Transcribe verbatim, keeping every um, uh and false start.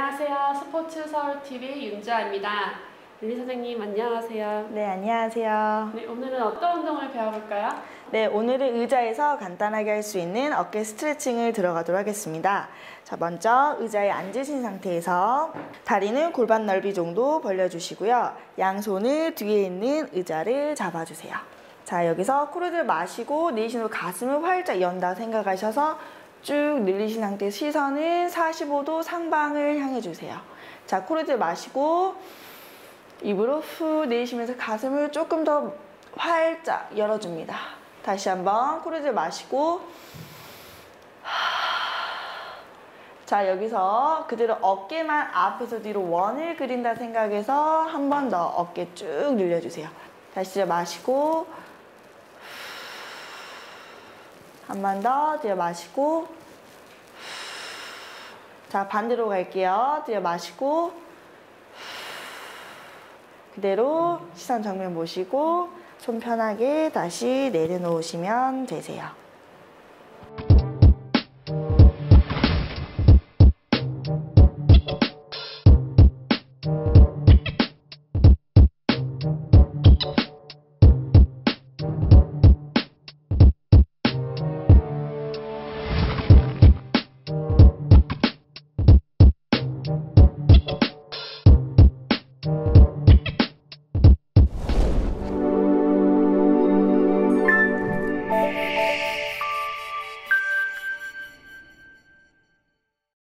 안녕하세요. 스포츠서울티비 윤주아입니다. 윤리 선생님 안녕하세요. 네, 안녕하세요. 네, 오늘은 어떤 운동을 배워볼까요? 네, 오늘은 의자에서 간단하게 할 수 있는 어깨 스트레칭을 들어가도록 하겠습니다. 자, 먼저 의자에 앉으신 상태에서 다리는 골반 넓이 정도 벌려주시고요. 양손을 뒤에 있는 의자를 잡아주세요. 자, 여기서 코르드를 마시고 내쉬는 후 가슴을 활짝 연다 생각하셔서 쭉 늘리신 상태 시선은 사십오 도 상방을 향해 주세요. 자, 코르드 마시고 입으로 후 내쉬면서 가슴을 조금 더 활짝 열어줍니다. 다시 한번 코르드 마시고 자, 여기서 그대로 어깨만 앞에서 뒤로 원을 그린다 생각해서 한 번 더 어깨 쭉 늘려주세요. 다시 마시고 한 번 더 들여 마시고 자, 반대로 갈게요. 들여 마시고 그대로 시선 정면 보시고 손 편하게 다시 내려놓으시면 되세요.